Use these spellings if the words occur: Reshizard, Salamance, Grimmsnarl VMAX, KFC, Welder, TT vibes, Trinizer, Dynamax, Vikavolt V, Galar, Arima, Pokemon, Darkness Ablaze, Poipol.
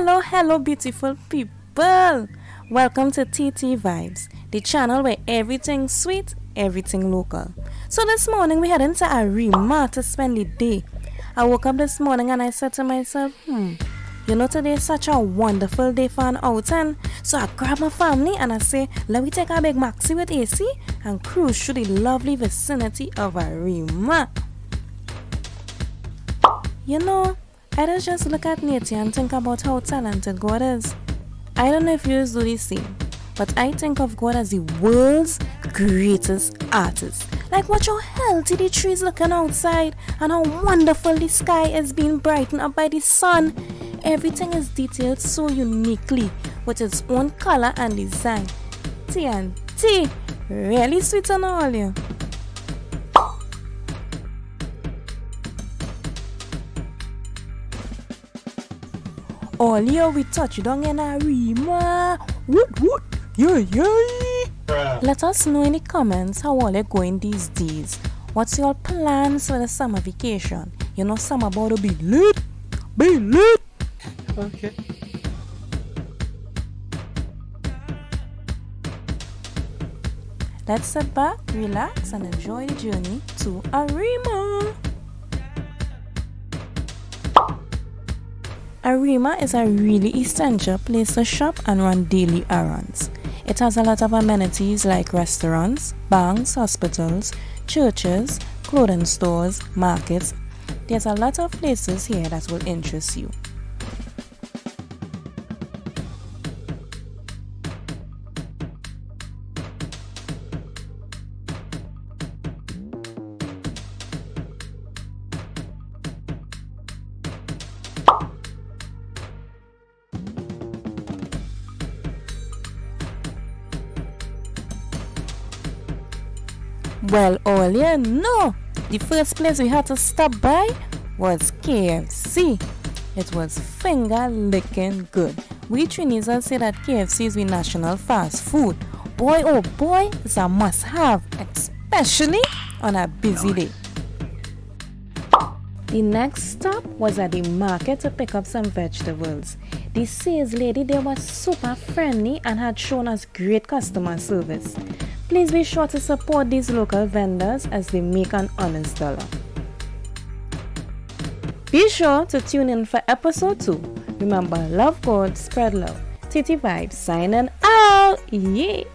Hello beautiful people, welcome to TT Vibes, the channel where everything sweet, everything local. So this morning we heading to Arima to spend the day. I woke up this morning and I said to myself, you know, today is such a wonderful day for an outing. So I grabbed my family and I say, let me take a Big Maxi with AC and cruise through the lovely vicinity of Arima. You know, I just look at nature and think about how talented God is. I don't know if you do the same, but I think of God as the world's greatest artist. Like, watch how healthy the trees looking outside and how wonderful the sky is being brightened up by the sun. Everything is detailed so uniquely with its own color and design. TNT, really sweet and all, you. All year we touch down in Arima. Woot, yeah. Let us know in the comments how all are going these days. What's your plans for the summer vacation? You know, summer about to be lit. Okay. Let's sit back, relax, and enjoy the journey to Arima. Arima is a really essential place to shop and run daily errands. It has a lot of amenities like restaurants, banks, hospitals, churches, clothing stores, markets. There's a lot of places here that will interest you. Well, all you know, the first place we had to stop by was KFC. It was finger-licking good. We Trinizers say that KFC is the national fast food. Boy, oh boy, it's a must-have, especially on a busy day. The next stop was at the market to pick up some vegetables. The sales lady there was super friendly and had shown us great customer service. Please be sure to support these local vendors as they make an honest dollar. Be sure to tune in for episode 2. Remember, love God, spread love. TT Vibes signing out. Yeah!